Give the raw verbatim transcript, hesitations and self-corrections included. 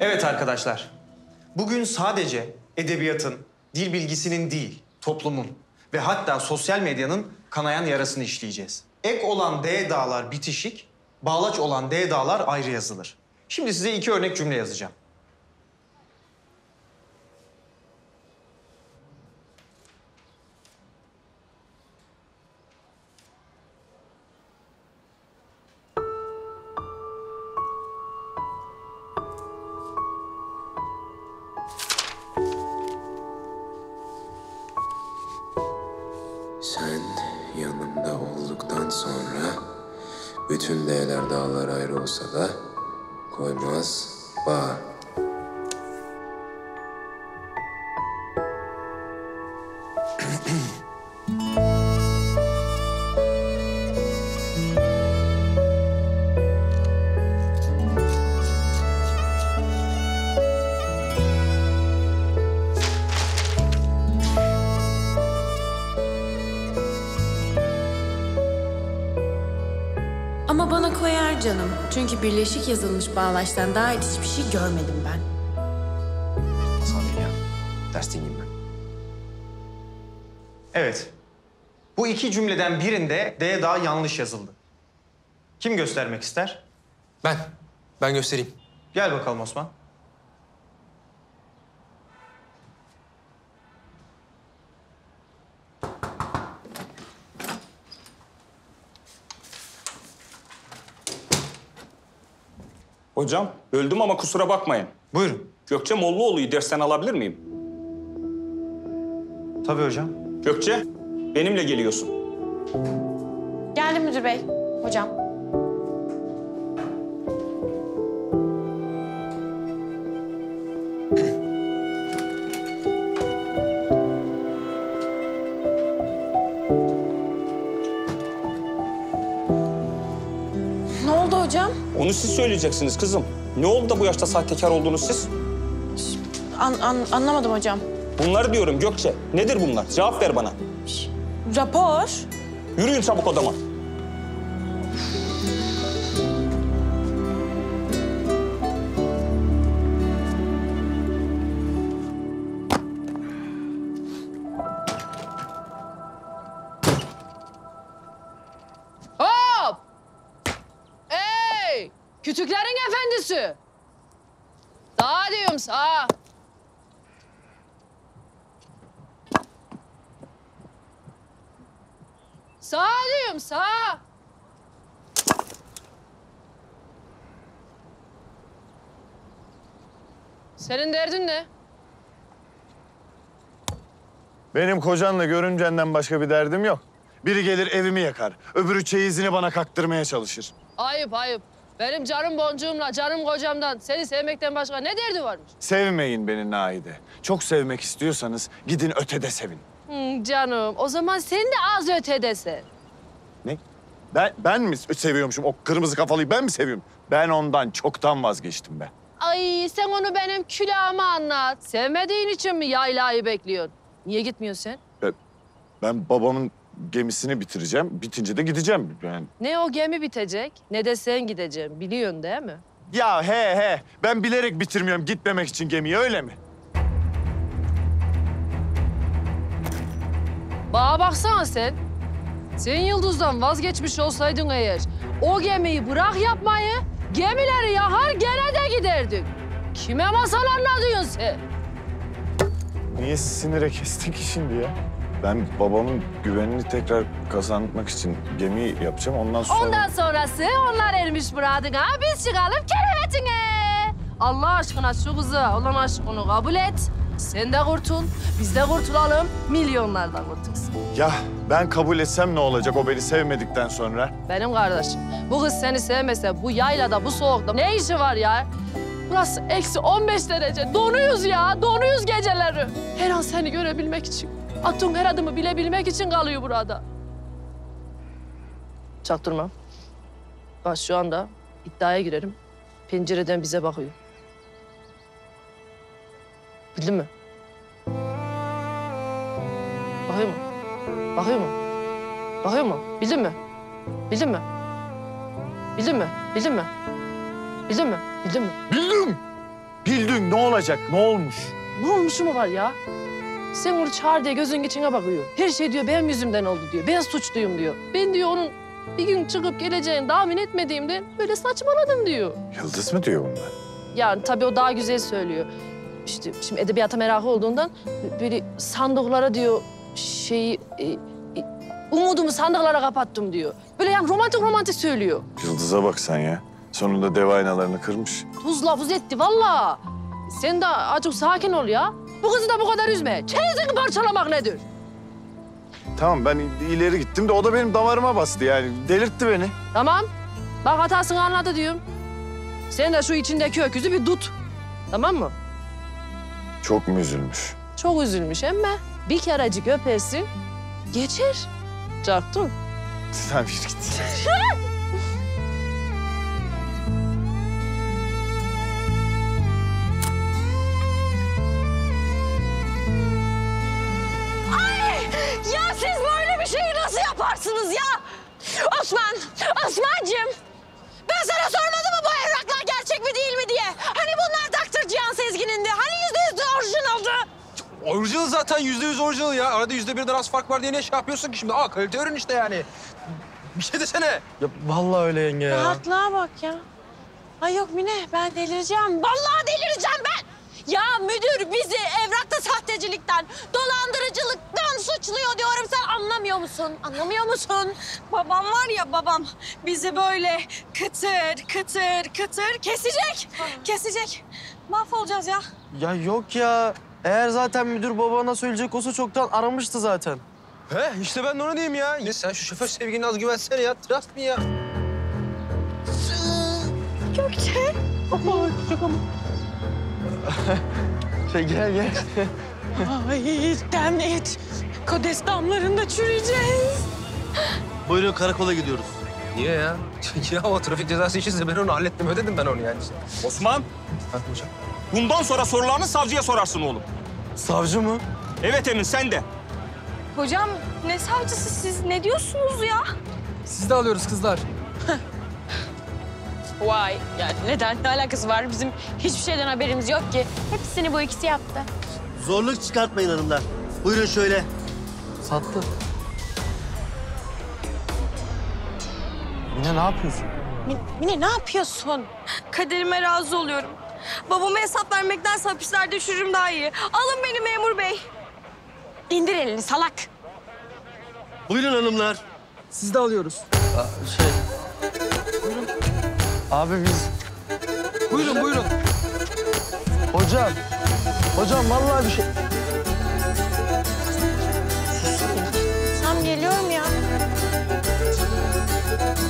Evet arkadaşlar, bugün sadece edebiyatın, dil bilgisinin değil, toplumun ve hatta sosyal medyanın kanayan yarasını işleyeceğiz. Ek olan D dağlar bitişik, bağlaç olan D dağlar ayrı yazılır. Şimdi size iki örnek cümle yazacağım. Sen yanımda olduktan sonra bütün D'ler dağlar ayrı olsa da koymaz bağ. Ama bana koyar canım. Çünkü birleşik yazılmış bağlaçtan daha hiç hiçbir şey görmedim ben. Hasan ya, ders dinleyeyim ben. Evet. Bu iki cümleden birinde D daha yanlış yazıldı. Kim göstermek ister? Ben. Ben göstereyim. Gel bakalım Osman. Hocam, öldüm ama kusura bakmayın. Buyurun. Gökçe Molluoğlu'yu dersten alabilir miyim? Tabii hocam. Gökçe, benimle geliyorsun. Geldim müdür bey, hocam. Ne oldu hocam? Onu siz söyleyeceksiniz kızım. Ne oldu da bu yaşta sahtekar oldunuz siz? An, an, anlamadım hocam. Bunları diyorum Gökçe. Nedir bunlar? Cevap ver bana. Rapor. Yürüyün çabuk odama. Kütüklerin efendisi. Sağa diyorum sağa. Sağa diyorum sağa. Senin derdin ne? Benim kocanla görüncenden başka bir derdim yok. Biri gelir evimi yakar, öbürü çeyizini bana kaktırmaya çalışır. Ayıp ayıp. Benim canım boncuğumla, canım kocamdan seni sevmekten başka ne derdi varmış? Sevmeyin beni Naide. Çok sevmek istiyorsanız gidin ötede sevin. Hmm, canım, o zaman sen de az ötede sev. Ne? Ben, ben mi seviyormuşum? O kırmızı kafalıyı ben mi seviyorum? Ben ondan çoktan vazgeçtim ben. Ay sen onu benim külahıma anlat. Sevmediğin için mi yaylayı bekliyorsun? Niye gitmiyorsun sen? Ben, ben babamın... gemisini bitireceğim. Bitince de gideceğim yani. Ne o gemi bitecek ne de sen gideceğim. Biliyorsun değil mi? Ya he he. Ben bilerek bitirmiyorum gitmemek için gemiyi öyle mi? Bana baksana sen. Sen Yıldız'dan vazgeçmiş olsaydın eğer o gemiyi bırak yapmayı, gemileri yakar gene de giderdik. Kime masal anlatıyorsun sen? Niye sinire kestin ki şimdi ya? Ben babamın güvenini tekrar kazanmak için gemi yapacağım. Ondan sonra... Ondan sonrası onlar ermiş muradına. Biz çıkalım kerevetine. Allah aşkına şu kızı olan aşkını kabul et. Sen de kurtul. Biz de kurtulalım. Milyonlardan kurtulsun. Ya ben kabul etsem ne olacak o beni sevmedikten sonra? Benim kardeşim bu kız seni sevmese bu yaylada bu soğukta ne işi var ya? Burası eksi on beş derece. Donuyuz ya. Donuyuz geceleri. Her an seni görebilmek için. Attığın her adımı bilebilmek için kalıyor burada. Çaktırma. Bak şu anda iddiaya girerim. Pencereden bize bakıyor. Bildin mi? Bakıyor mu? Bakıyor mu? Bakıyor mu? Bildin mi? Bildin mi? Bildin mi? Bildin mi? Bildin mi? Bildin mi? Bildim. Gülün, ne olacak? Ne olmuş? Ne olmuşu mu var ya? Sen onu çağır diye gözünün içine bakıyor. Her şey diyor benim yüzümden oldu diyor. Ben suçluyum diyor. Ben diyor onun bir gün çıkıp geleceğini tahmin etmediğimde böyle saçmaladım diyor. Yıldız mı diyor bunlar? Yani tabii o daha güzel söylüyor. İşte şimdi edebiyata merakı olduğundan böyle sandıklara diyor şeyi... E, umudumu sandıklara kapattım diyor. Böyle yani romantik romantik söylüyor. Yıldız'a bak sen ya. Sonunda dev aynalarını kırmış. Tuzla buz etti vallahi. Sen de azıcık sakin ol ya. Bu kızı da bu kadar üzme. Çeyizini parçalamak nedir? Tamam ben ileri gittim de o da benim damarıma bastı yani. Delirtti beni. Tamam. Bak hatasını anladı diyorum. Sen de şu içindeki öküzü bir tut. Tamam mı? Çok mu üzülmüş? Çok üzülmüş ama bir kerecik öpersin geçer. Çarptın. Sen bir git. Ya siz böyle bir şeyi nasıl yaparsınız ya? Osman, Osmancığım. Ben sana sormadım mı bu evraklar gerçek mi değil mi diye? Hani bunlar doktor Cihan Sezgin'indi? Hani yüzde yüz orijinaldi? Orijinal zaten yüzde yüz orijinal ya. Arada yüzde birden az fark var diye ne şey yapıyorsun ki şimdi? Aa kalite ürün işte yani. Bir şey desene. Ya vallahi öyle yenge ya. Rahatlığa bak ya. Ay yok Mine ben delireceğim. Vallahi delireceğim ben. Ya müdür bizi evrakta sahtecilikten, dolandırıcılıktan suçluyor diyorum. Sen anlamıyor musun? Anlamıyor musun? Babam var ya babam bizi böyle kıtır kıtır kıtır kesecek. Kesecek. Mahvolacağız ya. Ya yok ya. Eğer zaten müdür babana söyleyecek olsa çoktan aramıştı zaten. He işte ben de onu diyeyim ya. Ya sen şu şoför sevgine az güvensene ya. Trust mi ya? Gökçe. Aman küçük ama. Şey gel gel. Ay damn it. Kodes damlarında çürüyeceğiz. Buyurun karakola gidiyoruz. Niye ya? Ya o trafik cezası işinse ben onu hallettim ödedim ben onu yani. Osman. Ha hocam. Bundan sonra sorularını savcıya sorarsın oğlum. Savcı mı? Evet Emin sen de. Hocam ne savcısı siz ne diyorsunuz ya? Siz de alıyoruz kızlar. Vay yani neden ne alakası var bizim hiçbir şeyden haberimiz yok ki. Hepsini bu ikisi yaptı. Zorluk çıkartmayın hanımlar. Buyurun şöyle. Sattı. Mine ne yapıyorsun? Mine, Mine ne yapıyorsun? Kaderime razı oluyorum. Babama hesap vermektense hapislerde düşürürüm daha iyi. Alın beni memur bey. İndir elini salak. Buyurun hanımlar. Siz de alıyoruz. Aa, şey. Buyurun. Abi biz... Buyurun buyurun. Hocam. Hocam vallahi bir şey...